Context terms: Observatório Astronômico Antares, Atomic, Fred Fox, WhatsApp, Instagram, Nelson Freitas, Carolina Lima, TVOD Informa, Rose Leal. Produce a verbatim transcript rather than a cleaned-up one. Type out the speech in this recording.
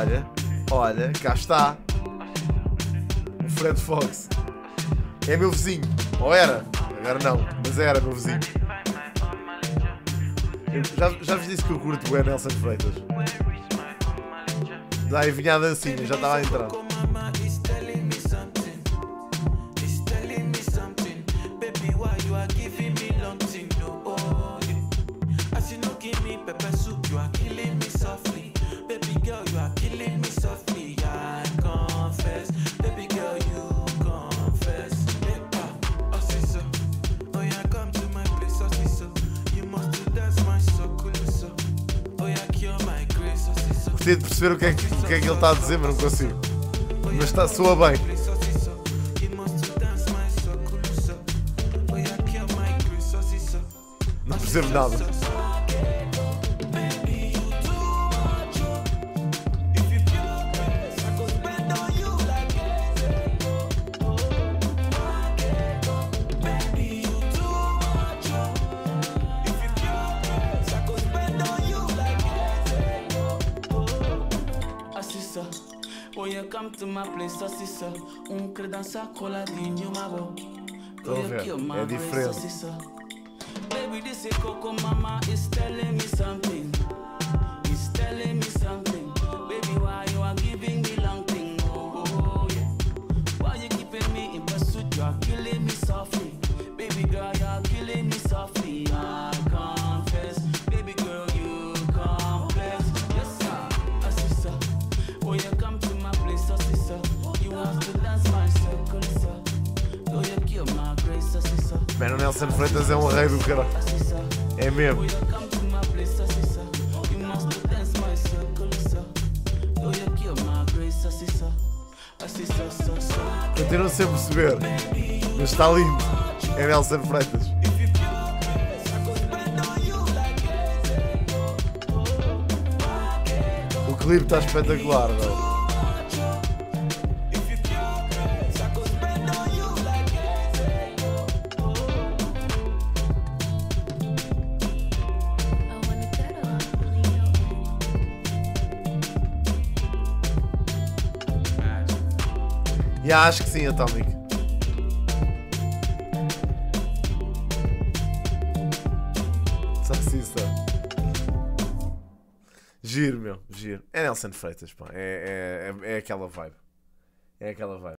Olha, olha, cá está. O Fred Fox. É meu vizinho. Ou era? Agora não, mas era meu vizinho. Eu já, já vos disse que eu curto o Nelson Freitas. Daí vinha a dancinha, já estava a entrar. Gostaria de perceber o que é que, o que, é que ele está a dizer, mas não consigo. Mas está, soa bem. Não percebo nada. É diferente. Baby, this is Coco Mama is telling me something. It's telling me something. Baby, why you are giving me long thing? Oh, oh yeah. Why you keeping me in pursuit? You are killing me softly. Baby girl, you are killing me softly. I confess. Baby girl, you confess. Yes sir, oh sister. When you come to my place, oh sister, you want to dance my circle, sir. Do you kill my grace, oh sister? Mano, Nelson Freitas é um rei do caralho. É mesmo. Continuo sem perceber, mas está lindo. É Nelson Freitas. O clipe está espetacular, velho. Já acho que sim, Atomic. Salsiça. Giro, meu, giro. É Nelson Freitas, pá. É, é, é aquela vibe. É aquela vibe.